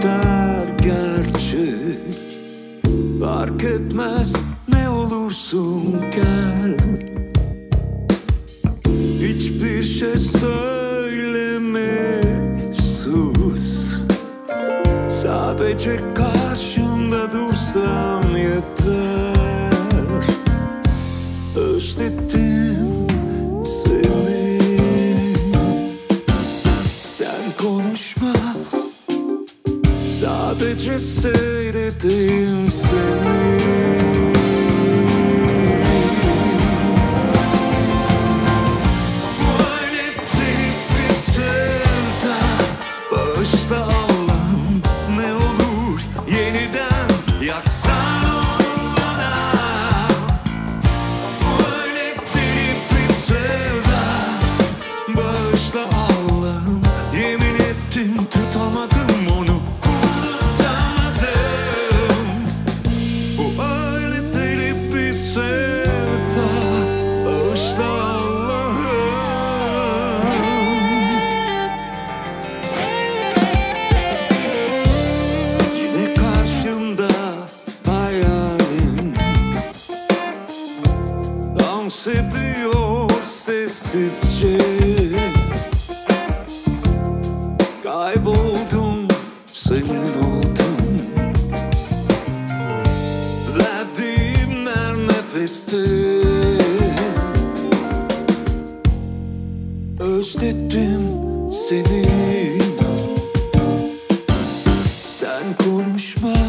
sefer gerçek. Fark etmez ne olursun gel. Hiçbir şey söyleme, sus. Sadece karşımda dursan yeter. Özledim seni. Sen konuşma, sadece seyredeyim seni. Ediyor sessizce. Kayboldum, senin oldum. Verdiğim her nefeste özledim seni. Sen konuşma,